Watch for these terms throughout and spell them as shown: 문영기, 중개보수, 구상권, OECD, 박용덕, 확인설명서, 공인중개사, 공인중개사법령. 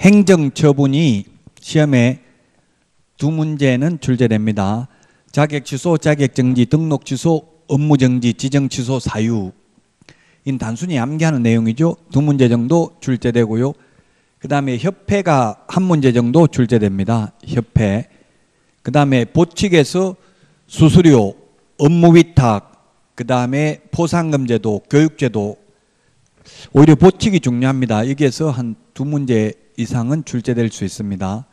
행정처분이 시험에 두 문제는 출제됩니다. 자격취소, 자격정지, 등록취소, 업무정지, 지정취소, 사유. 이건 단순히 암기하는 내용이죠. 두 문제 정도 출제되고요. 그 다음에 협회가 한 문제 정도 출제됩니다. 협회. 그 다음에 보칙에서 수수료, 업무위탁, 그 다음에 포상금제도, 교육제도. 오히려 보칙이 중요합니다. 여기에서 한 두 문제 이상은 출제될 수 있습니다.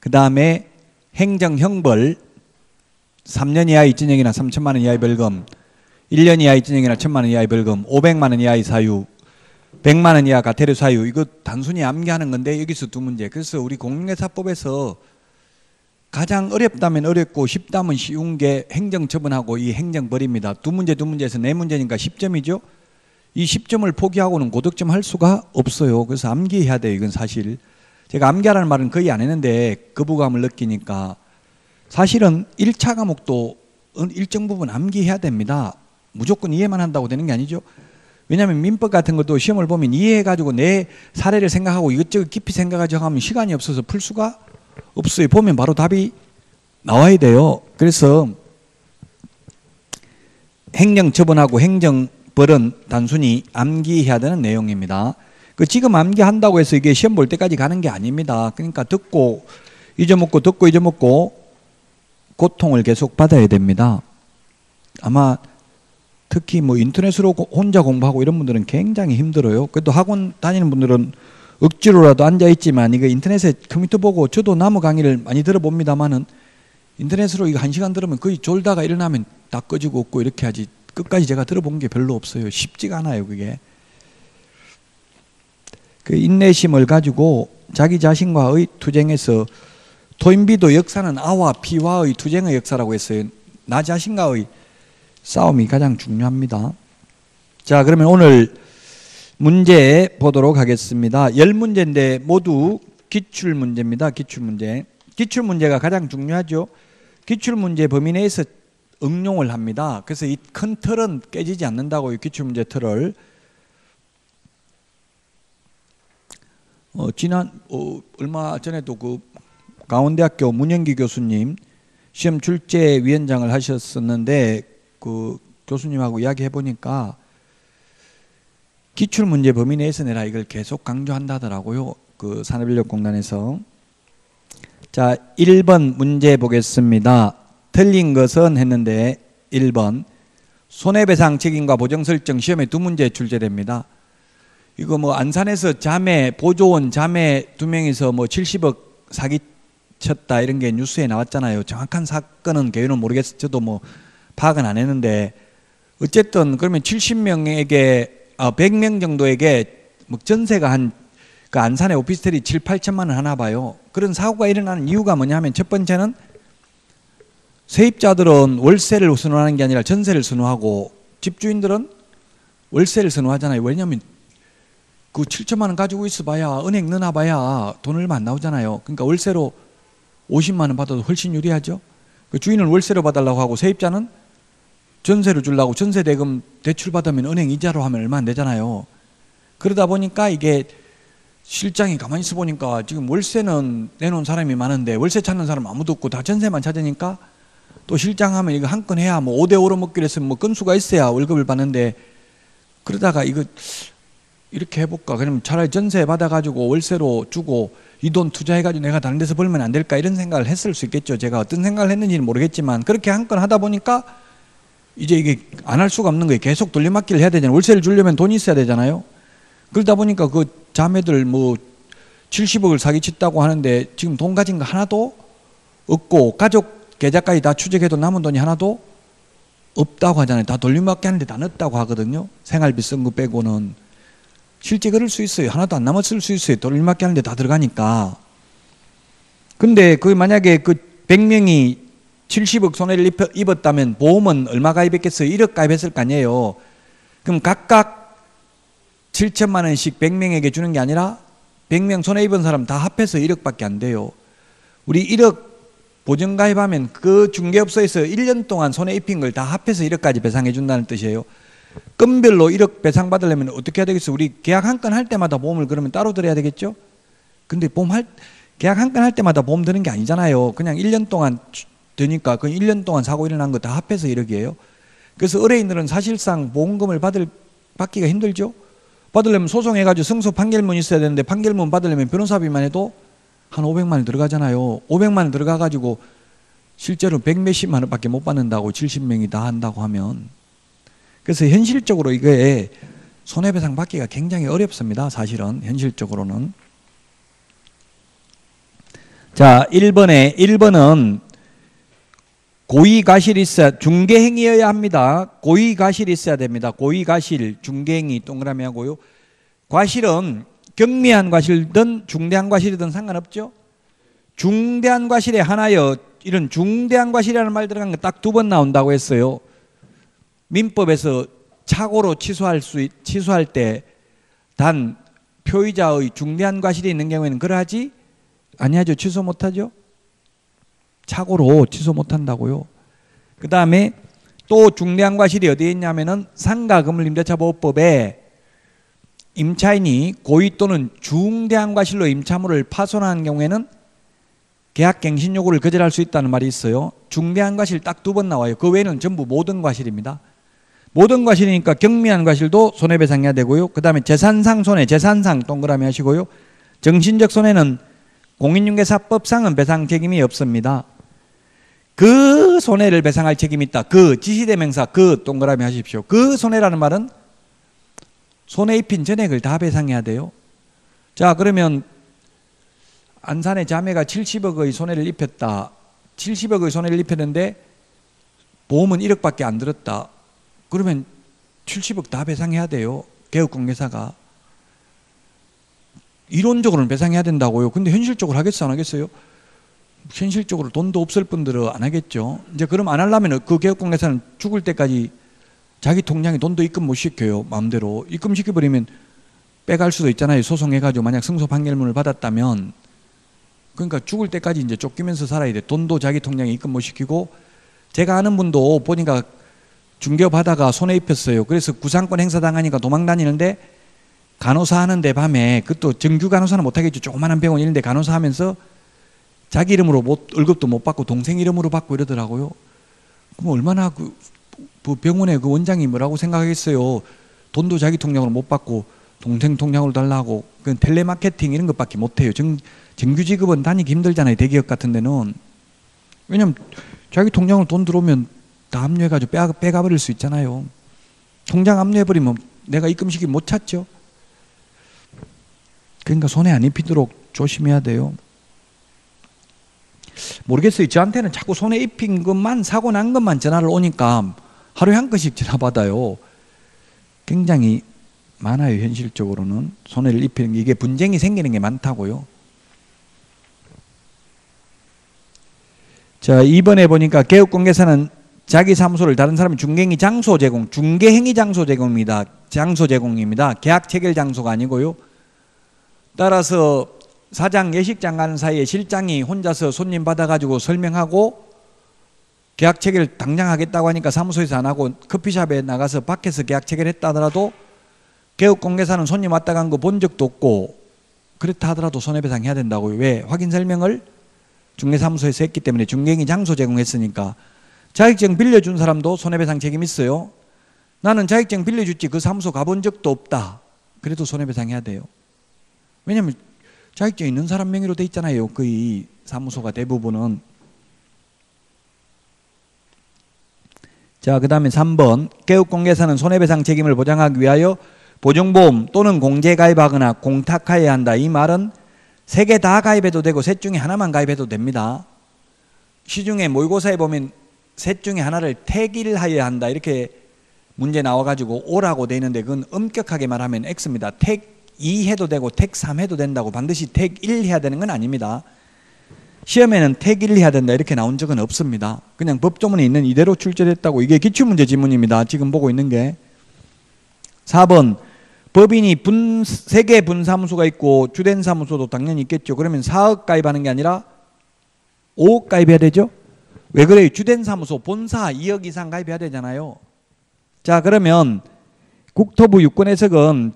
그 다음에 행정형벌 3년 이하의 징역이나 3천만 원 이하의 벌금, 1년 이하의 징역이나 1천만 원 이하의 벌금, 500만 원 이하의 사유, 100만 원 이하 과태료 사유. 이거 단순히 암기하는 건데 여기서 두 문제. 그래서 우리 공인회사법에서 가장 어렵다면 어렵고 쉽다면 쉬운 게 행정처분하고 이 행정벌입니다. 두 문제에서 네 문제니까 10점이죠. 이 10점을 포기하고는 고득점 할 수가 없어요. 그래서 암기해야 돼요. 이건 사실. 제가 암기하라는 말은 거의 안 했는데 거부감을 느끼니까 사실은 1차 과목도 일정 부분 암기해야 됩니다. 무조건 이해만 한다고 되는 게 아니죠. 왜냐하면 민법 같은 것도 시험을 보면 이해해가지고 내 사례를 생각하고 이것저것 깊이 생각하자고 하면 시간이 없어서 풀 수가 없어요. 보면 바로 답이 나와야 돼요. 그래서 행정처분하고 행정 벌은 단순히 암기해야 되는 내용입니다. 그 지금 암기한다고 해서 이게 시험 볼 때까지 가는 게 아닙니다. 그러니까 듣고 잊어먹고 듣고 잊어먹고 고통을 계속 받아야 됩니다. 아마 특히 뭐 인터넷으로 혼자 공부하고 이런 분들은 굉장히 힘들어요. 그래도 학원 다니는 분들은 억지로라도 앉아있지만 이거 인터넷에 컴퓨터 보고 저도 남의 강의를 많이 들어봅니다만은 인터넷으로 이거 1시간 들으면 거의 졸다가 일어나면 다 꺼지고 없고 이렇게 하지 끝까지 제가 들어본 게 별로 없어요. 쉽지가 않아요. 그게 그 인내심을 가지고 자기 자신과의 투쟁에서 토인비도 역사는 아와 피와의 투쟁의 역사라고 했어요. 나 자신과의 싸움이 가장 중요합니다. 자, 그러면 오늘 문제 보도록 하겠습니다. 10문제인데 모두 기출문제입니다. 기출문제. 기출문제가 가장 중요하죠. 기출문제 범위 내에서 응용을 합니다. 그래서 이 큰 틀은 깨지지 않는다고, 이 기출문제 틀을. 얼마 전에도 그 강원대학교 문영기 교수님 시험 출제 위원장을 하셨었는데 그 교수님하고 이야기해 보니까 기출문제 범위 내에서 내라 이걸 계속 강조한다더라고요. 그 산업인력공단에서. 자, 1번 문제 보겠습니다. 틀린 것은 했는데 1번 손해배상 책임과 보정설정 시험에 두 문제 출제됩니다. 이거 뭐 안산에서 자매 보조원 자매 두 명이서 뭐 70억 사기쳤다 이런 게 뉴스에 나왔잖아요. 정확한 사건은 개요는 모르겠어요. 저도 뭐 파악은 안 했는데 어쨌든 그러면 70명에게 100명 정도에게 뭐 전세가 한 그 안산의 오피스텔이 7, 8천만 원 하나 봐요. 그런 사고가 일어나는 이유가 뭐냐면 첫 번째는 세입자들은 월세를 선호하는 게 아니라 전세를 선호하고 집주인들은 월세를 선호하잖아요. 왜냐하면 그 7천만 원 가지고 있어봐야 은행 넣어놔봐야 돈 얼마 안 나오잖아요. 그러니까 월세로 50만 원 받아도 훨씬 유리하죠. 그 주인은 월세로 받으려고 하고 세입자는 전세로 주려고 전세 대금 대출 받으면 은행 이자로 하면 얼마 안 되잖아요. 그러다 보니까 이게 실장이 가만히 있어 보니까 지금 월세는 내놓은 사람이 많은데 월세 찾는 사람 아무도 없고 다 전세만 찾으니까 또 실장 하면 이거 한 건 해야 뭐 5대5로 먹기로 해서 뭐 건수가 있어야 월급을 받는데 그러다가 이거 이렇게 해볼까? 그러면 차라리 전세 받아가지고 월세로 주고 이 돈 투자해가지고 내가 다른 데서 벌면 안 될까? 이런 생각을 했을 수 있겠죠. 제가 어떤 생각을 했는지는 모르겠지만 그렇게 한 건 하다 보니까 이제 이게 안 할 수가 없는 거예요. 계속 돌려막기를 해야 되잖아요. 월세를 주려면 돈이 있어야 되잖아요. 그러다 보니까 그 자매들 뭐 70억을 사기쳤다고 하는데 지금 돈 가진 거 하나도 없고 가족 계좌까지 다 추적해도 남은 돈이 하나도 없다고 하잖아요. 다 돌려막기 하는데 다 넣었다고 하거든요. 생활비 쓴 거 빼고는. 실제 그럴 수 있어요. 하나도 안 남았을 수 있어요. 돌려막기 하는데 다 들어가니까. 근데 그 만약에 그 100명이 70억 손해를 입었다면 보험은 얼마 가입했겠어요? 1억 가입했을 거 아니에요. 그럼 각각 7천만 원씩 100명에게 주는 게 아니라 100명 손해 입은 사람 다 합해서 1억밖에 안 돼요. 우리 1억 보증 가입하면 그 중개업소에서 1년 동안 손해 입힌 걸 다 합해서 1억까지 배상해 준다는 뜻이에요. 건별로 1억 배상 받으려면 어떻게 해야 되겠어요? 우리 계약 한 건 할 때마다 보험을 그러면 따로 들어야 되겠죠? 근데 계약 한 건 할 때마다 보험 드는 게 아니잖아요. 그냥 1년 동안 되니까 그 1년 동안 사고 일어난 거 다 합해서 1억이에요. 그래서 의뢰인들은 사실상 보험금을 받기가 힘들죠. 받으려면 소송해가지고 승소 판결문 있어야 되는데 판결문 받으려면 변호사비만 해도 한 500만 원 들어가잖아요. 500만 원 들어가가지고 실제로 100몇십만 원밖에 못 받는다고 70명이 다 한다고 하면. 그래서 현실적으로 이거에 손해배상 받기가 굉장히 어렵습니다. 사실은 현실적으로는. 자, 1번은 고의가실이 있어야, 중개행위여야 합니다. 고의가실이 있어야 됩니다. 고의가실, 중개행위 동그라미 하고요. 과실은 경미한 과실든 중대한 과실이든 상관없죠. 중대한 과실에 하나여, 이런 중대한 과실이라는 말 들어간 게 딱 2번 나온다고 했어요. 민법에서 착오로 취소할 때 단 표의자의 중대한 과실이 있는 경우에는 그러하지 아니하죠. 취소 못하죠. 착오로 취소 못한다고요. 그 다음에 또 중대한 과실이 어디에 있냐면은 상가 건물 임대차 보호법에 임차인이 고의 또는 중대한 과실로 임차물을 파손하는 경우에는 계약갱신 요구를 거절할 수 있다는 말이 있어요. 중대한 과실 딱 2번 나와요. 그 외에는 전부 모든 과실입니다. 모든 과실이니까 경미한 과실도 손해배상해야 되고요. 그 다음에 재산상 손해, 재산상 동그라미 하시고요. 정신적 손해는 공인중개사법상은 배상 책임이 없습니다. 그 손해를 배상할 책임이 있다. 그 지시대명사 그 동그라미 하십시오. 그 손해라는 말은 손해 입힌 전액을 다 배상해야 돼요. 자, 그러면 안산의 자매가 70억의 손해를 입혔다. 70억의 손해를 입혔는데 보험은 1억밖에 안 들었다. 그러면 70억 다 배상해야 돼요. 개업공개사가. 이론적으로는 배상해야 된다고요. 근데 현실적으로 하겠어요? 안 하겠어요? 현실적으로 돈도 없을 분들은 안 하겠죠. 이제 그럼 안 하려면 그 개업공개사는 죽을 때까지 자기 통장에 돈도 입금 못 시켜요. 마음대로. 입금시켜버리면 빼갈 수도 있잖아요. 소송해가지고 만약 승소 판결문을 받았다면. 그러니까 죽을 때까지 이제 쫓기면서 살아야 돼. 돈도 자기 통장에 입금 못 시키고. 제가 아는 분도 보니까 중개업하다가 손해 입혔어요. 그래서 구상권 행사당하니까 도망다니는데 간호사 하는데 밤에, 그것도 정규 간호사는 못하겠죠. 조그만한 병원 있는데 간호사 하면서 자기 이름으로 월급도 못 받고 동생 이름으로 받고 이러더라고요. 그럼 얼마나 그 병원의 그 원장이 뭐라고 생각하겠어요. 돈도 자기 통장으로 못 받고 동생 통장으로 달라고. 그 텔레마케팅 이런 것밖에 못해요. 정규 직업은 다니기 힘들잖아요. 대기업 같은 데는. 왜냐면 자기 통장으로 돈 들어오면 다 압류해가지고 빼가버릴 수 있잖아요. 통장 압류해버리면 내가 입금시키면 못 찾죠. 그러니까 손해 안 입히도록 조심해야 돼요. 모르겠어요. 저한테는 자꾸 손해 입힌 것만, 사고 난 것만 전화를 오니까 하루에 한 건씩 전화 받아요. 굉장히 많아요. 현실적으로는 손해를 입히는 게, 이게 분쟁이 생기는 게 많다고요. 자, 2번에 보니까 개업공개사는 자기 사무소를 다른 사람이 중개행위 장소 제공, 중개행위 장소 제공입니다. 장소 제공입니다. 계약 체결 장소가 아니고요. 따라서 사장, 예식장 가는 사이에 실장이 혼자서 손님 받아가지고 설명하고 계약 체결 당장 하겠다고 하니까 사무소에서 안 하고 커피숍에 나가서 밖에서 계약 체결했다 하더라도 개업공개사는 손님 왔다 간 거 본 적도 없고 그렇다 하더라도 손해배상 해야 된다고요. 왜? 확인 설명을 중개사무소에서 했기 때문에, 중개인이 장소 제공했으니까. 자격증 빌려준 사람도 손해배상 책임 있어요. 나는 자격증 빌려줬지 그 사무소 가본 적도 없다. 그래도 손해배상 해야 돼요. 왜냐면 자격증 있는 사람 명의로 돼 있잖아요. 거의 사무소가 대부분은. 자, 그 다음에 3번. 개업공개사는 손해배상 책임을 보장하기 위하여 보증보험 또는 공제 가입하거나 공탁하여야 한다. 이 말은 세 개 다 가입해도 되고 셋 중에 하나만 가입해도 됩니다. 시중에 모의고사에 보면 셋 중에 하나를 택일하여야 한다. 이렇게 문제 나와가지고 오라고 돼 있는데 그건 엄격하게 말하면 X입니다. 택 2 해도 되고 택 3 해도 된다고 반드시 택 1 해야 되는 건 아닙니다. 시험에는 택 1 해야 된다 이렇게 나온 적은 없습니다. 그냥 법조문에 있는 이대로 출제됐다고. 이게 기출문제 지문입니다. 지금 보고 있는 게. 4번. 법인이 3개 분사무소가 있고 주된 사무소도 당연히 있겠죠. 그러면 4억 가입하는 게 아니라 5억 가입해야 되죠. 왜 그래요? 주된 사무소 본사 2억 이상 가입해야 되잖아요. 자, 그러면 국토부 유권 해석은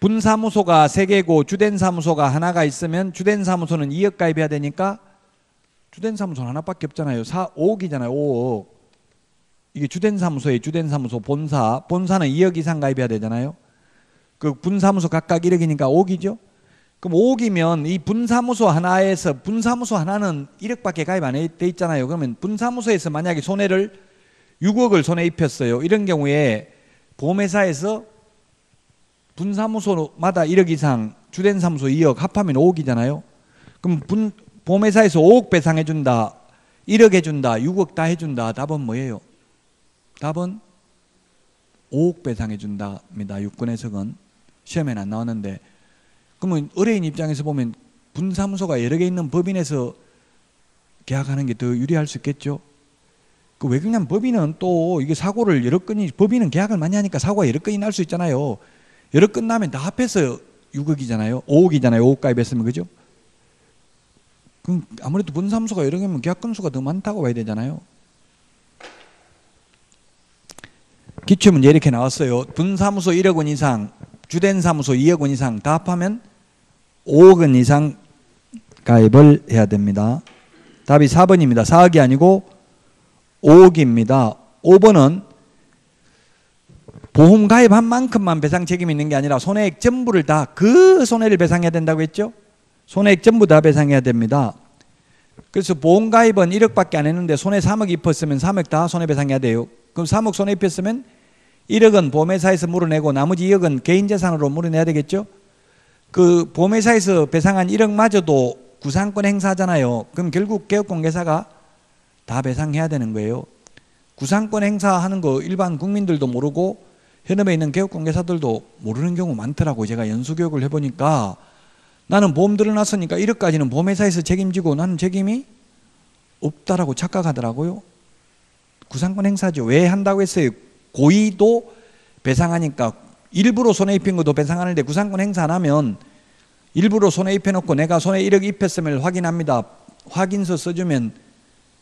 분사무소가 3개고 주된 사무소가 하나가 있으면 주된 사무소는 2억 가입해야 되니까 주된 사무소는 하나밖에 없잖아요. 5억이잖아요. 5억. 이게 주된 사무소에 주된 사무소 본사는 2억 이상 가입해야 되잖아요. 그 분사무소 각각 1억이니까 5억이죠. 그럼 5억이면 이 분사무소 하나에서 분사무소 하나는 1억밖에 가입 안 돼 있잖아요. 그러면 분사무소에서 만약에 손해를 6억을 손해 입혔어요. 이런 경우에 보험회사에서 분사무소마다 1억 이상 주된 사무소 2억 합하면 5억이잖아요. 그럼 보험회사에서 5억 배상해준다, 1억 해준다, 6억 다 해준다. 답은 뭐예요? 답은 5억 배상해준답니다. 유권 해석은 시험에는 안 나왔는데, 그러면 의뢰인 입장에서 보면 분사무소가 여러 개 있는 법인에서 계약하는 게 더 유리할 수 있겠죠. 그 왜 그냥 법인은 또 이게 사고를 여러 건이, 법인은 계약을 많이 하니까 사고가 여러 건이 날 수 있잖아요. 여러 건 나면 다 합해서 6억이잖아요. 5억이잖아요. 5억 가입했으면, 그죠? 그럼 아무래도 분사무소가 여러 개면 계약 건수가 더 많다고 봐야 되잖아요. 기출문제 이렇게 나왔어요. 분사무소 1억 원 이상, 주된 사무소 2억 원 이상 다 합하면 5억 원 이상 가입을 해야 됩니다. 답이 4번입니다. 4억이 아니고 5억입니다. 5번은 보험 가입한 만큼만 배상 책임이 있는 게 아니라 손해액 전부를 다, 그 손해를 배상해야 된다고 했죠. 손해액 전부 다 배상해야 됩니다. 그래서 보험 가입은 1억밖에 안 했는데 손해 3억 입혔으면 3억 다 손해배상해야 돼요. 그럼 3억 손해 입혔으면 1억은 보험회사에서 물어내고 나머지 2억은 개인재산으로 물어내야 되겠죠. 그 보험회사에서 배상한 1억마저도 구상권 행사잖아요. 그럼 결국 개업공개사가 다 배상해야 되는 거예요. 구상권 행사하는 거 일반 국민들도 모르고 현업에 있는 개업공개사들도 모르는 경우 많더라고요. 제가 연수교육을 해보니까 나는 보험 들어놨으니까 1억까지는 보험회사에서 책임지고 나는 책임이 없다라고 착각하더라고요. 구상권 행사죠. 왜 한다고 했어요? 고의도 배상하니까. 일부러 손해 입힌 것도 배상하는데 구상권 행사 안 하면, 일부러 손해 입혀놓고 내가 손해 1억 입혔음을 확인합니다. 확인서 써주면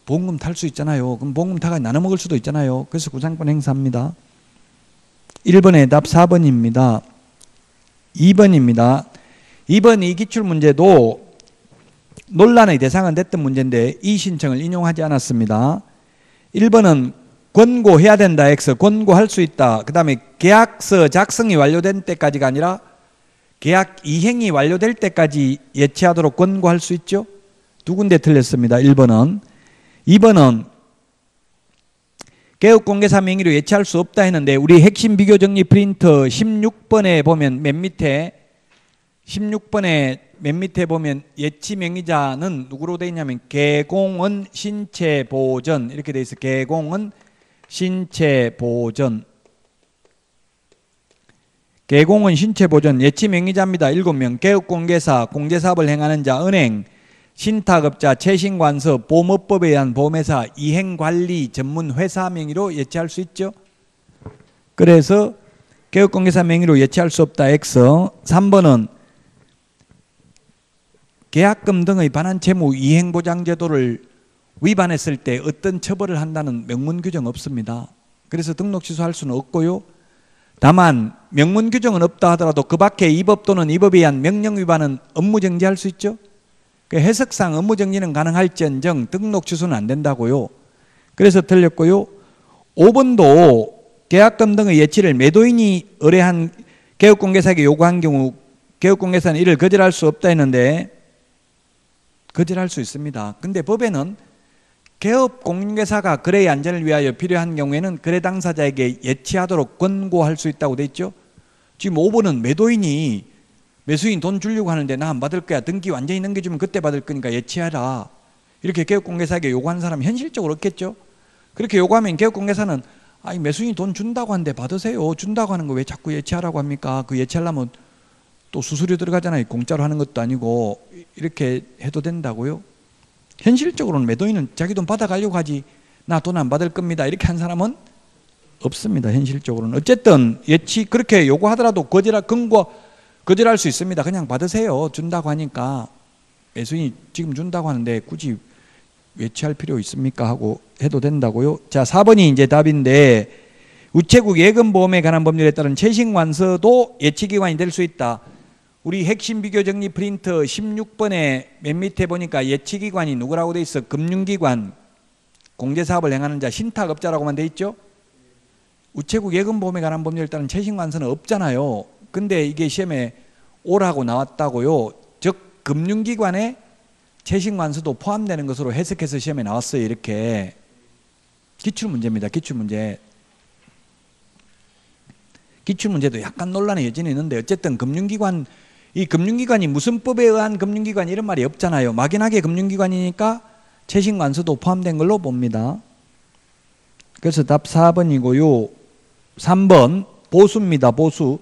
보험금 탈 수 있잖아요. 그럼 보험금 타가 나눠 먹을 수도 있잖아요. 그래서 구상권 행사입니다. 1번의 답 4번입니다. 2번입니다. 2번 이 기출문제도 논란의 대상은 됐던 문제인데 이 신청을 인용하지 않았습니다. 1번은 권고해야 된다, X. 권고할 수 있다. 그 다음에 계약서 작성이 완료된 때까지가 아니라 계약 이행이 완료될 때까지 예치하도록 권고할 수 있죠. 두 군데 틀렸습니다. 1번은. 2번은 개업공개사 명의로 예치할 수 없다 했는데 우리 핵심 비교정리 프린터 16번에 보면 맨 밑에 보면 예치 명의자는 누구로 되어 있냐면 개공은 신체 보전 이렇게 되어 있어요. 개공은 신체 보전. 개공은 신체 보전 예치 명의자입니다. 7명. 개업공개사, 공제사업을 행하는 자, 은행, 신탁업자, 채신관서, 보험업법에 의한 보험회사, 이행관리 전문회사 명의로 예치할 수 있죠. 그래서 개업공개사 명의로 예치할 수 없다. X. 3번은 계약금 등의 반환 채무 이행보장 제도를 위반했을 때 어떤 처벌을 한다는 명문 규정 없습니다. 그래서 등록 취소할 수는 없고요. 다만 명문 규정은 없다 하더라도 그 밖에 입법 또는 입법에 의한 명령 위반은 업무 정지할 수 있죠. 해석상 업무 정지는 가능할지언정 등록 취소는 안 된다고요. 그래서 틀렸고요. 5번도 계약금 등의 예치를 매도인이 의뢰한 개업공개사에게 요구한 경우 개업공개사는 이를 거절할 수 없다 했는데 거절할 수 있습니다. 근데 법에는 개업공개사가 거래의 안전을 위하여 필요한 경우에는 거래 당사자에게 예치하도록 권고할 수 있다고 돼 있죠. 지금 5번은 매도인이 매수인 돈 주려고 하는데 나 안 받을 거야. 등기 완전히 넘겨주면 그때 받을 거니까 예치하라. 이렇게 개업공개사에게 요구한 사람이 현실적으로 없겠죠. 그렇게 요구하면 개업공개사는 아니 매수인 돈 준다고 하는데 받으세요. 준다고 하는 거 왜 자꾸 예치하라고 합니까? 그 예치하려면 또 수수료 들어가잖아요. 공짜로 하는 것도 아니고. 이렇게 해도 된다고요. 현실적으로는 매도인은 자기 돈 받아가려고 하지 나 돈 안 받을 겁니다 이렇게 한 사람은 없습니다. 현실적으로는. 어쨌든 예치 그렇게 요구하더라도 거절할 수 있습니다. 그냥 받으세요. 준다고 하니까. 매수인이 지금 준다고 하는데 굳이 예치할 필요 있습니까 하고 해도 된다고요. 자, 4번이 이제 답인데 우체국 예금보험에 관한 법률에 따른 최신 완서도 예치기관이 될 수 있다. 우리 핵심 비교 정리 프린터 16번에 맨 밑에 보니까 예치기관이 누구라고 돼 있어? 금융기관, 공제사업을 행하는 자, 신탁업자라고만 돼 있죠. 우체국 예금보험에 관한 법률에 따른 최신 완서는 없잖아요. 근데 이게 시험에 오라고 나왔다고요. 즉 금융기관의 최신 완서도 포함되는 것으로 해석해서 시험에 나왔어요. 이렇게 기출문제입니다. 기출문제. 기출문제도 약간 논란의 여지는 있는데 어쨌든 금융기관, 이 금융기관이 무슨 법에 의한 금융기관 이런 말이 없잖아요. 막연하게 금융기관이니까 최신 완서도 포함된 걸로 봅니다. 그래서 답 4번이고요. 3번 보수입니다. 보수.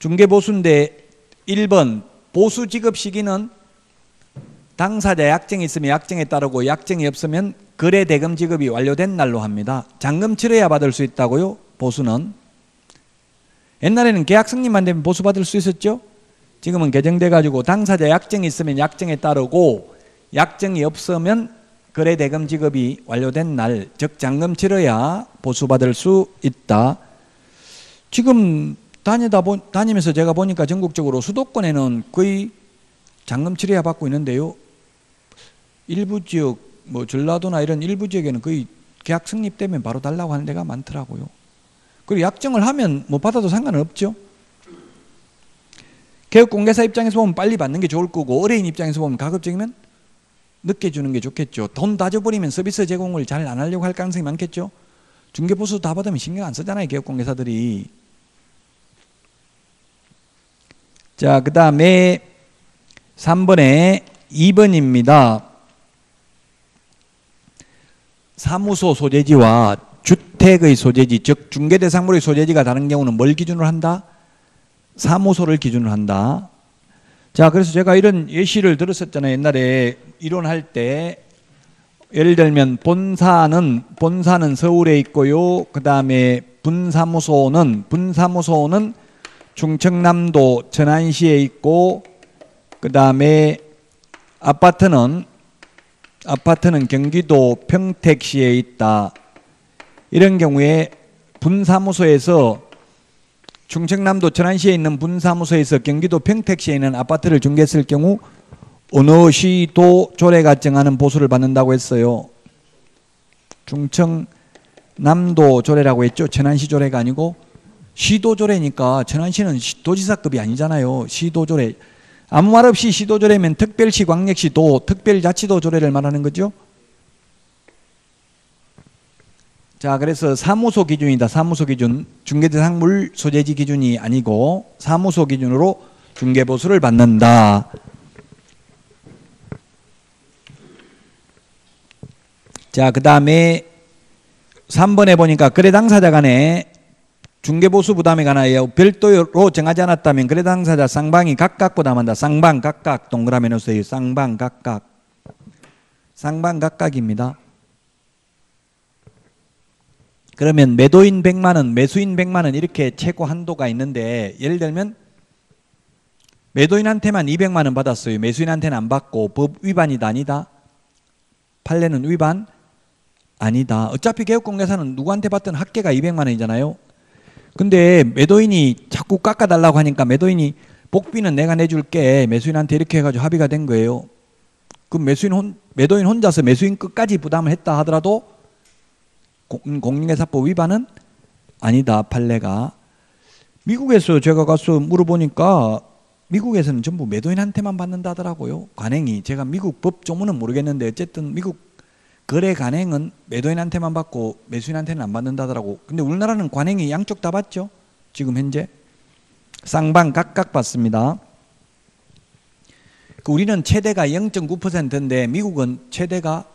중개보수인데 1번 보수 지급 시기는 당사자 약정이 있으면 약정에 따르고 약정이 없으면 거래 대금 지급이 완료된 날로 합니다. 잔금 치러야 받을 수 있다고요. 보수는. 옛날에는 계약 승리만 되면 보수 받을 수 있었죠. 지금은 개정돼 가지고 당사자 약정이 있으면 약정에 따르고 약정이 없으면 거래 대금 지급이 완료된 날, 즉 잔금 치러야 보수 받을 수 있다. 지금 다니면서 제가 보니까 전국적으로 수도권에는 거의 잔금 치러야 받고 있는데요. 일부 지역, 뭐 전라도나 이런 일부 지역에는 거의 계약 성립되면 바로 달라고 하는 데가 많더라고요. 그리고 약정을 하면 뭐 받아도 상관은 없죠. 개업공개사 입장에서 보면 빨리 받는 게 좋을 거고, 의뢰인 입장에서 보면 가급적이면 늦게 주는 게 좋겠죠. 돈 다 줘버리면 서비스 제공을 잘 안 하려고 할 가능성이 많겠죠. 중개보수 다 받으면 신경 안 쓰잖아요, 개업공개사들이. 자, 그 다음에 3번에 2번입니다. 사무소 소재지와 주택의 소재지, 즉 중개대상물의 소재지가 다른 경우는 뭘 기준으로 한다? 사무소를 기준으로 한다. 자, 그래서 제가 이런 예시를 들었었잖아요. 옛날에 이론할 때 예를 들면 본사는 서울에 있고요. 그 다음에 분사무소는 충청남도 천안시에 있고, 그 다음에 아파트는 경기도 평택시에 있다. 이런 경우에 분사무소에서 충청남도 천안시에 있는 분사무소에서 경기도 평택시에 있는 아파트를 중개했을 경우 어느 시도 조례가 정하는 보수를 받는다고 했어요. 충청남도 조례라고 했죠. 천안시 조례가 아니고 시도조례니까 천안시는 도지사급이 아니잖아요. 시도조례. 아무 말 없이 시도조례면 특별시, 광역시도, 특별자치도 조례를 말하는 거죠. 자, 그래서 사무소 기준이다. 사무소 기준. 중개대상물 소재지 기준이 아니고 사무소 기준으로 중개보수를 받는다. 자, 그 다음에 3번에 보니까 거래 당사자 간에 중개보수 부담에 관하여 별도로 정하지 않았다면 거래 당사자 쌍방이 각각 부담한다. 쌍방 각각 동그라미 놓으세요. 쌍방 각각. 쌍방 각각입니다. 그러면 매도인 100만 원, 매수인 100만 원 이렇게 최고 한도가 있는데 예를 들면 매도인한테만 200만 원 받았어요. 매수인한테는 안 받고 법 위반이다 아니다. 판례는 위반 아니다. 어차피 개업공개사는 누구한테 받든 합계가 200만 원이잖아요. 근데 매도인이 자꾸 깎아달라고 하니까 매도인이 복비는 내가 내줄게 매수인한테 이렇게 해가지고 합의가 된 거예요. 그럼 매도인 혼자서 매수인 끝까지 부담을 했다 하더라도 공인회사법 위반은 아니다. 판례가. 미국에서 제가 가서 물어보니까 미국에서는 전부 매도인한테만 받는다 하더라고요. 관행이. 제가 미국 법 조문은 모르겠는데 어쨌든 미국 거래 관행은 매도인한테만 받고 매수인한테는 안 받는다더라고. 근데 우리나라는 관행이 양쪽 다 받죠. 지금 현재 쌍방 각각 받습니다. 우리는 최대가 0.9%인데 미국은 최대가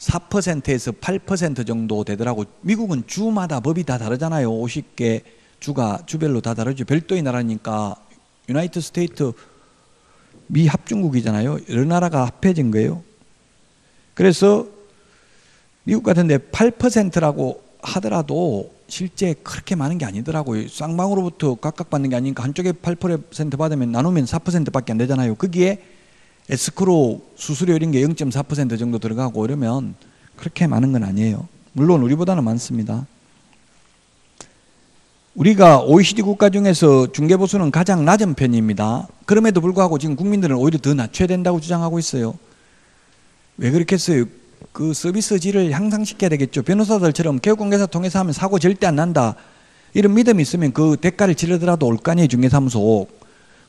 4%에서 8% 정도 되더라고. 미국은 주마다 법이 다 다르잖아요. 50개 주가 주별로 다 다르죠. 별도의 나라니까 유나이티드 스테이트 미 합중국이잖아요. 여러 나라가 합해진 거예요. 그래서 미국 같은데 8%라고 하더라도 실제 그렇게 많은 게 아니더라고요. 쌍방으로부터 각각 받는 게 아니니까 한쪽에 8% 받으면 나누면 4%밖에 안 되잖아요. 거기에 에스크로 수수료 이런 게 0.4% 정도 들어가고 이러면 그렇게 많은 건 아니에요. 물론 우리보다는 많습니다. 우리가 OECD 국가 중에서 중개보수는 가장 낮은 편입니다. 그럼에도 불구하고 지금 국민들은 오히려 더 낮춰야 된다고 주장하고 있어요. 왜 그렇겠어요? 그 서비스 질을 향상시켜야 되겠죠. 변호사들처럼 개업공개사 통해서 하면 사고 절대 안 난다, 이런 믿음이 있으면 그 대가를 치르더라도 올 거 아니에요, 중개사무소.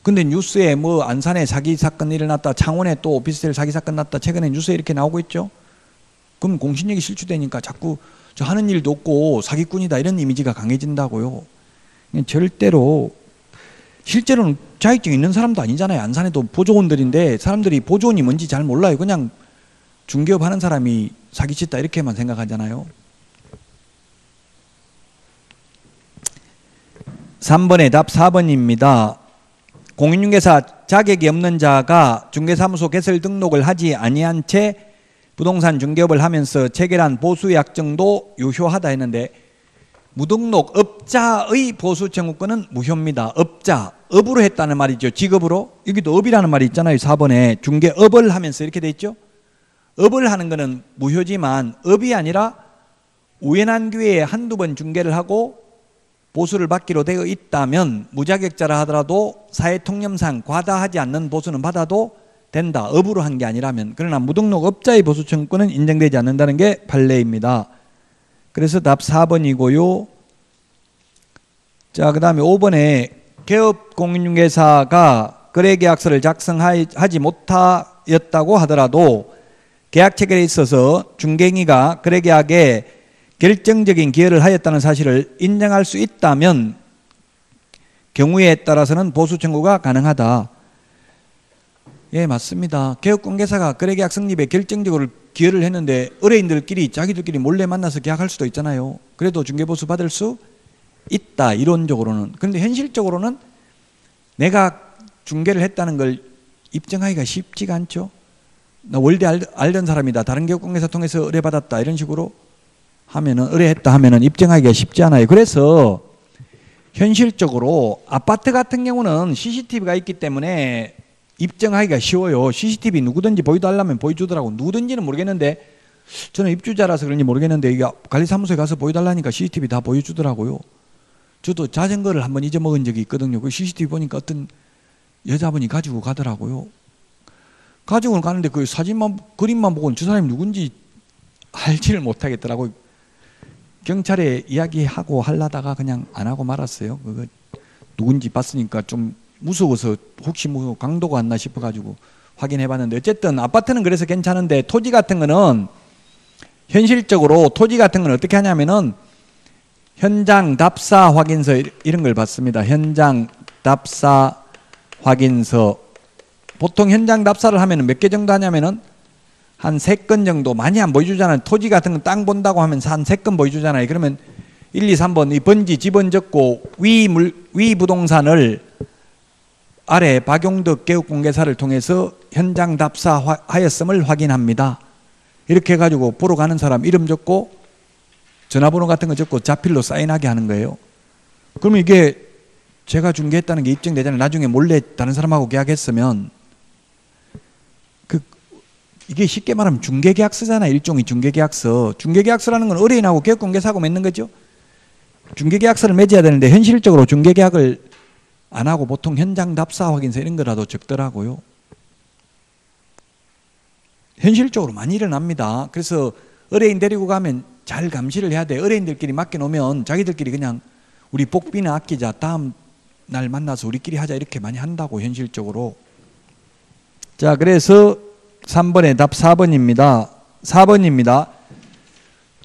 근데 뉴스에 뭐 안산에 사기 사건 일어났다, 창원에 또 오피스텔 사기 사건 났다, 최근에 뉴스에 이렇게 나오고 있죠. 그럼 공신력이 실추되니까 자꾸 저 하는 일도 없고 사기꾼이다, 이런 이미지가 강해진다고요. 절대로, 실제로는 자격증 있는 사람도 아니잖아요. 안산에도 보조원들인데 사람들이 보조원이 뭔지 잘 몰라요. 그냥 중개업 하는 사람이 사기친다, 이렇게만 생각하잖아요. 3번의 답 4번입니다. 공인중개사 자격이 없는 자가 중개사무소 개설 등록을 하지 아니한 채 부동산 중개업을 하면서 체결한 보수약정도 유효하다 했는데, 무등록 업자의 보수 청구권은 무효입니다. 업자, 업으로 했다는 말이죠. 직업으로. 여기도 업이라는 말이 있잖아요. 4번에 중개업을 하면서 이렇게 돼 있죠. 업을 하는 거는 무효지만, 업이 아니라 우연한 기회에 한두 번 중개를 하고 보수를 받기로 되어 있다면 무자격자라 하더라도 사회통념상 과다하지 않는 보수는 받아도 된다, 업으로 한 게 아니라면. 그러나 무등록 업자의 보수 청구권은 인정되지 않는다는 게 판례입니다. 그래서 답 4번이고요. 자, 그 다음에 5번에 개업 공인중개사가 거래계약서를 작성하지 못하였다고 하더라도 계약 체결에 있어서 중개행위가 거래계약에 결정적인 기여를 하였다는 사실을 인정할 수 있다면 경우에 따라서는 보수 청구가 가능하다. 예, 맞습니다. 개업공개사가 거래계약 성립에 결정적으로 기여를 했는데 의뢰인들끼리 자기들끼리 몰래 만나서 계약할 수도 있잖아요. 그래도 중개보수 받을 수 있다, 이론적으로는. 그런데 현실적으로는 내가 중개를 했다는 걸 입증하기가 쉽지가 않죠. 나 원래 알던 사람이다, 다른 개업공개사 통해서 의뢰받았다, 이런 식으로 하면은, 의뢰했다 하면은 입증하기가 쉽지 않아요. 그래서 현실적으로 아파트 같은 경우는 CCTV가 있기 때문에 입증하기가 쉬워요. CCTV 누구든지 보여달라면 보여주더라고. 누구든지는 모르겠는데, 저는 입주자라서 그런지 모르겠는데 이게 관리사무소에 가서 보여달라니까 CCTV 다 보여주더라고요. 저도 자전거를 한번 잊어먹은 적이 있거든요. 그 CCTV 보니까 어떤 여자분이 가지고 가더라고요. 가지고 가는데 그 사진만, 그림만 보고는 저 사람이 누군지 알지를 못하겠더라고요. 경찰에 이야기하고 하려다가 그냥 안 하고 말았어요. 그거 누군지 봤으니까 좀 무서워서 혹시 뭐 강도가 왔나 싶어가지고 확인해봤는데, 어쨌든 아파트는 그래서 괜찮은데 토지 같은 거는 현실적으로, 토지 같은 건 어떻게 하냐면은 현장 답사 확인서 이런 걸 받습니다. 현장 답사 확인서. 보통 현장 답사를 하면 몇 개 정도 하냐면은 한 3건 정도. 많이 안 보여주잖아요. 토지 같은 건 땅 본다고 하면 한 3건 보여주잖아요. 그러면 1, 2, 3번 이 번지 집은 적고 위 부동산을 아래 박용덕 개업공개사를 통해서 현장 답사하였음을 확인합니다. 이렇게 해가지고 보러 가는 사람 이름 적고 전화번호 같은 거 적고 자필로 사인하게 하는 거예요. 그러면 이게 제가 중개했다는 게 입증되잖아요. 나중에 몰래 다른 사람하고 계약했으면. 이게 쉽게 말하면 중개계약서잖아요. 일종의 중개계약서. 중개계약서라는 건 의뢰인하고 개업공개사하고 맺는 거죠. 중개계약서를 맺어야 되는데 현실적으로 중개계약을 안 하고 보통 현장 답사 확인서 이런 거라도 적더라고요. 현실적으로 많이 일어납니다. 그래서 의뢰인 데리고 가면 잘 감시를 해야 돼. 의뢰인들끼리 맡겨놓으면 자기들끼리 그냥 우리 복비는 아끼자, 다음 날 만나서 우리끼리 하자, 이렇게 많이 한다고, 현실적으로. 자, 그래서 3번의 답 4번입니다.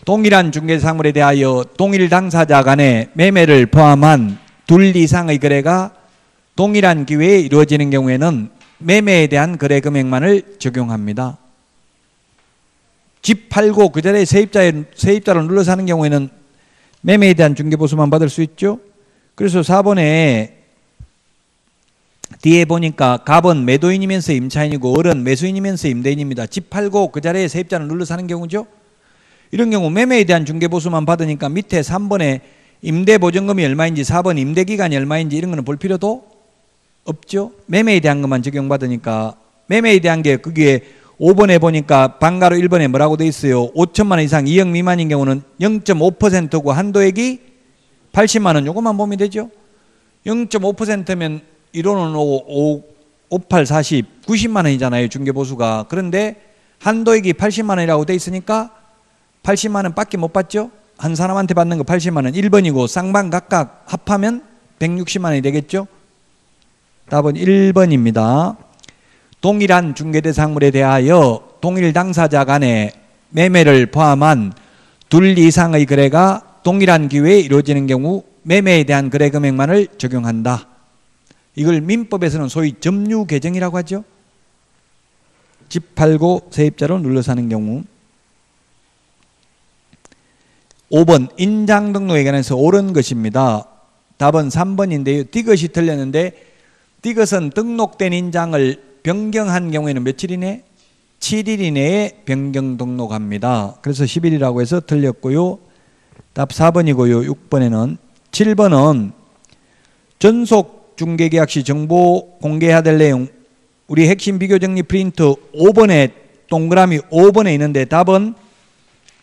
동일한 중개사물에 대하여 동일 당사자 간의 매매를 포함한 둘 이상의 거래가 동일한 기회에 이루어지는 경우에는 매매에 대한 거래 금액만을 적용합니다. 집 팔고 그 자리에 세입자로 눌러 사는 경우에는 매매에 대한 중개보수만 받을 수 있죠. 그래서 4번에 뒤에 보니까 갑은 매도인이면서 임차인이고 을은 매수인이면서 임대인입니다. 집 팔고 그 자리에 세입자로 눌러 사는 경우죠. 이런 경우 매매에 대한 중개보수만 받으니까 밑에 3번에 임대보증금이 얼마인지, 4번 임대기간이 얼마인지 이런 거는 볼 필요도 없죠. 매매에 대한 것만 적용받으니까. 매매에 대한 게 거기에 5번에 보니까 방가로 1번에 뭐라고 돼 있어요? 5천만 원 이상 2억 미만인 경우는 0.5%고 한도액이 80만원 요것만 보면 되죠. 0.5%면 1호는 5, 5, 8, 40, 90만원이잖아요. 중개보수가. 그런데 한도액이 80만원이라고 돼 있으니까 80만원 밖에 못 받죠. 한 사람한테 받는 거 80만원 1번이고 쌍방 각각 합하면 160만원이 되겠죠. 답은 1번입니다. 동일한 중개대상물에 대하여 동일 당사자 간의 매매를 포함한 둘 이상의 거래가 동일한 기회에 이루어지는 경우 매매에 대한 거래 금액만을 적용한다. 이걸 민법에서는 소위 점유 개정이라고 하죠. 집 팔고 세입자로 눌러 사는 경우. 5번 인장 등록에 관해서 옳은 것입니다. 답은 3번인데요. 디귿이 틀렸는데 디귿은 등록된 인장을 변경한 경우에는 며칠 이내? 7일 이내에 변경 등록합니다. 그래서 10일이라고 해서 틀렸고요. 답 4번이고요. 6번에는 7번은 전속 중개계약 시 정보 공개해야 될 내용 우리 핵심 비교정리 프린트 5번에 동그라미 5번에 있는데 답은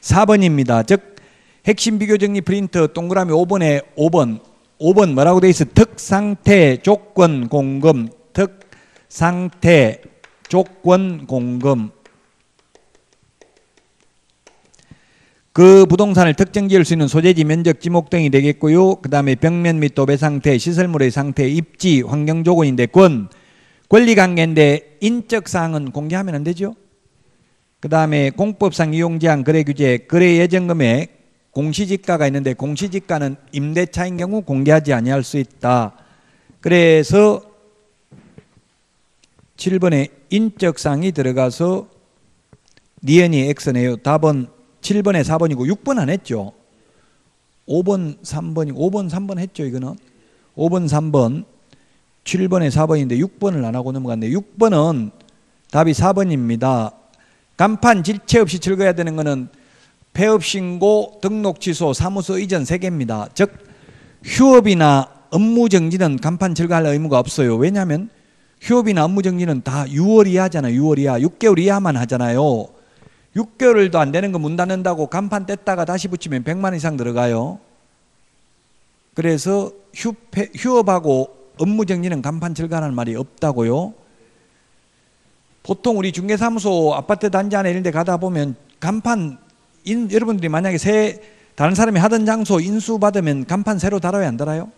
4번입니다. 즉 핵심 비교정리 프린트 동그라미 5번에 5번 뭐라고 돼 있어? 특상태 조건 공금 특상태 조건 공금 그 부동산을 특정 지을 수 있는 소재지, 면적, 지목 등이 되겠고요. 그 다음에 벽면 및 도배 상태, 시설물의 상태, 입지, 환경 조건인데 권리관계인데 인적사항은 공개하면 안 되죠. 그 다음에 공법상 이용제한, 거래규제, 거래예정금액, 공시지가가 있는데 공시지가는 임대차인 경우 공개하지 아니할 수 있다. 그래서 7번에 인적사항이 들어가서 니은이 X네요. 답은 7번에 4번이고 6번 안 했죠. 5번 3번이고 5번 3번 했죠. 이거는 5번 3번 7번에 4번인데 6번을 안 하고 넘어갔네. 6번은 답이 4번입니다. 간판 질체 없이 철거해야 되는 거는 폐업신고, 등록취소, 사무소 이전 3개입니다. 즉 휴업이나 업무정지는 간판 철거할 의무가 없어요. 왜냐하면 휴업이나 업무정지는 다 6월 이하잖아요. 6월 이하 6개월 이하만 하잖아요. 6개월도 안 되는 거 문 닫는다고 간판 뗐다가 다시 붙이면 100만 이상 들어가요. 그래서 휴업하고 업무정지는 간판 철거하는 말이 없다고요. 보통 우리 중개사무소 아파트 단지 안에 이런 데 가다 보면 간판 여러분들이 만약에 다른 사람이 하던 장소 인수받으면 간판 새로 달아요? 안 달아요?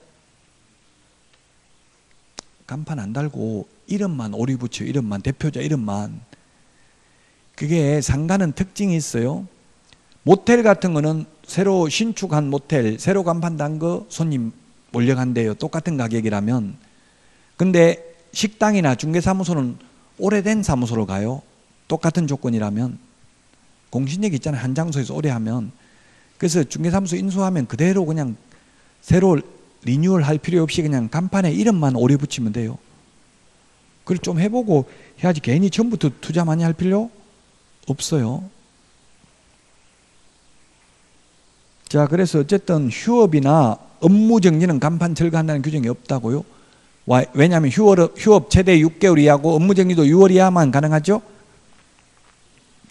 간판 안 달고 이름만 오리 붙여 이름만 대표자 이름만. 그게 상가는 특징이 있어요. 모텔 같은 거는 새로 신축한 모텔 새로 간판 단 거 손님 몰려간대요. 똑같은 가격이라면. 근데 식당이나 중개사무소는 오래된 사무소로 가요. 똑같은 조건이라면. 공신력 있잖아요. 한 장소에서 오래 하면. 그래서 중개사무소 인수하면 그대로 그냥 새로 리뉴얼 할 필요 없이 그냥 간판에 이름만 오래 붙이면 돼요. 그걸 좀 해보고 해야지 괜히 처음부터 투자 많이 할 필요 없어요. 자, 그래서 어쨌든 휴업이나 업무정지는 간판 철거한다는 규정이 없다고요. 왜냐하면 휴업 최대 6개월 이하고 업무정지도 6월 이하만 가능하죠.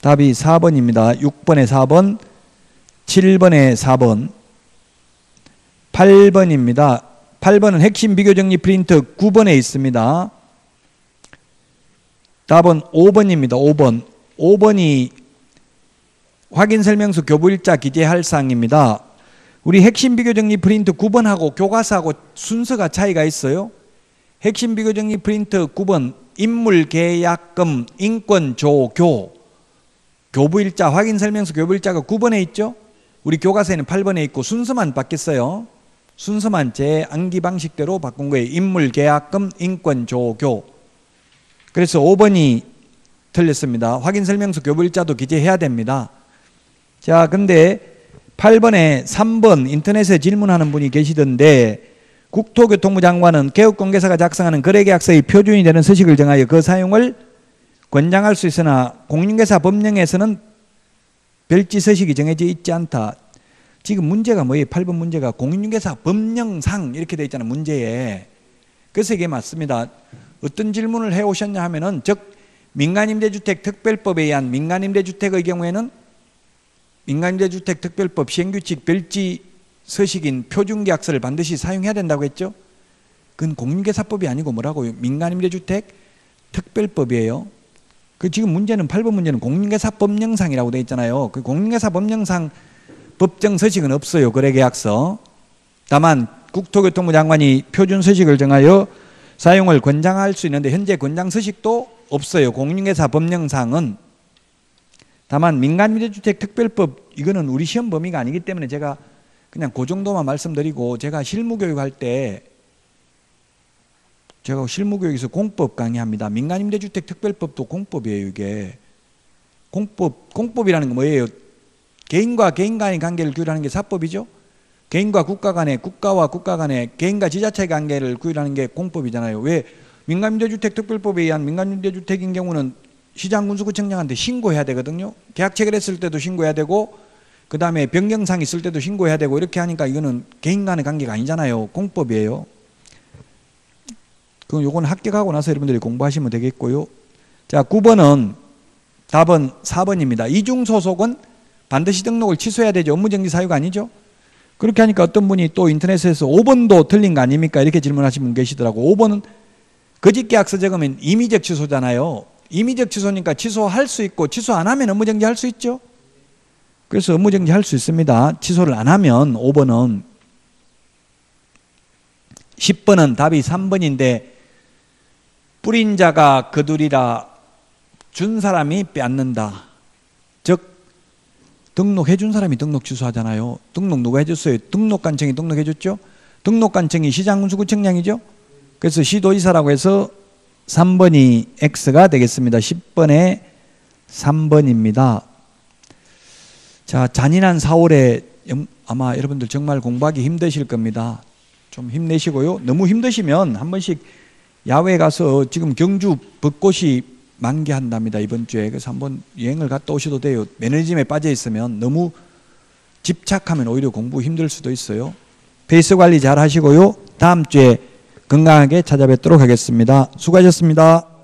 답이 4번입니다. 6번에 4번, 7번에 4번, 8번입니다. 8번은 핵심 비교정리 프린트 9번에 있습니다. 답은 5번입니다. 5번. 5번이 확인설명서 교부일자 기재할 사항입니다. 우리 핵심 비교정리 프린트 9번하고 교과서하고 순서가 차이가 있어요. 핵심 비교정리 프린트 9번 인물계약금 인권조교 교부일자 확인설명서 교부일자가 9번에 있죠. 우리 교과서에는 8번에 있고 순서만 바뀌었어요. 순서만 제 암기 방식대로 바꾼 거예요. 인물계약금 인권조교. 그래서 5번이 틀렸습니다. 확인설명서 교부일자도 기재해야 됩니다. 자, 근데 8번에 3번 인터넷에 질문하는 분이 계시던데 국토교통부 장관은 개업공개사가 작성하는 거래계약서의 표준이 되는 서식을 정하여 그 사용을 권장할 수 있으나 공인계사 법령에서는 별지 서식이 정해져 있지 않다. 지금 문제가 뭐예요? 8번 문제가 공인중개사 법령상 이렇게 돼 있잖아요. 문제에. 그래서 이게 맞습니다. 어떤 질문을 해오셨냐 하면은 즉 민간임대주택 특별법에 의한 민간임대주택의 경우에는 민간임대주택 특별법 시행규칙 별지 서식인 표준계약서를 반드시 사용해야 된다고 했죠. 그건 공인계사법이 아니고 뭐라고요? 민간임대주택 특별법이에요. 그 지금 문제는 8번 문제는 공인계사법령상이라고 되어 있잖아요. 그 공인계사법령상 법정 서식은 없어요. 거래계약서. 다만 국토교통부 장관이 표준 서식을 정하여 사용을 권장할 수 있는데 현재 권장 서식도 없어요. 공인계사 법령상은. 다만 민간임대주택 특별법 이거는 우리 시험 범위가 아니기 때문에 제가 그냥 그 정도만 말씀드리고, 제가 실무교육할 때 제가 실무교육에서 공법 강의합니다. 민간임대주택 특별법도 공법이에요. 이게 공법이라는 건 뭐예요? 개인과 개인 간의 관계를 규율하는 게 사법이죠. 개인과 국가 간의, 국가와 국가 간의, 개인과 지자체 관계를 규율하는 게 공법이잖아요. 왜? 민간임대주택특별법에 의한 민간임대주택인 경우는 시장군수구청장한테 신고해야 되거든요. 계약 체결했을 때도 신고해야 되고, 그 다음에 변경사항 있을 때도 신고해야 되고, 이렇게 하니까 이거는 개인 간의 관계가 아니잖아요. 공법이에요. 그럼 요건 합격하고 나서 여러분들이 공부하시면 되겠고요. 자, 9번은 답은 4번입니다. 이중소속은 반드시 등록을 취소해야 되죠. 업무정지 사유가 아니죠. 그렇게 하니까 어떤 분이 또 인터넷에서 5번도 틀린 거 아닙니까? 이렇게 질문하신 분 계시더라고. 5번은 거짓계약서 적으면 임의적 취소잖아요. 임의적 취소니까 취소할 수 있고, 취소 안 하면 업무정지 할 수 있죠. 그래서 업무정지 할 수 있습니다. 취소를 안 하면. 5번은. 10번은 답이 3번인데 뿌린 자가 거두리라 준 사람이 빼앗는다. 즉 등록해준 사람이 등록 취소하잖아요. 등록 누가 해줬어요? 등록관청이 등록해줬죠. 등록관청이 시장군수구청장이죠. 그래서 시도지사라고 해서 3번이 X가 되겠습니다. 10번에 3번입니다. 자, 잔인한 4월에 아마 여러분들 정말 공부하기 힘드실 겁니다. 좀 힘내시고요. 너무 힘드시면 한 번씩 야외에 가서, 지금 경주 벚꽃이 만개한답니다 이번 주에. 그래서 한번 여행을 갔다 오셔도 돼요. 매너리즘에 빠져 있으면, 너무 집착하면 오히려 공부 힘들 수도 있어요. 페이스 관리 잘 하시고요. 다음 주에 건강하게 찾아뵙도록 하겠습니다. 수고하셨습니다.